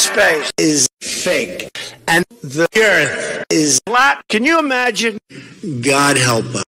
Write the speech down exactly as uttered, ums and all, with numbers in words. space is fake and the earth is flat. Can you imagine? God help us.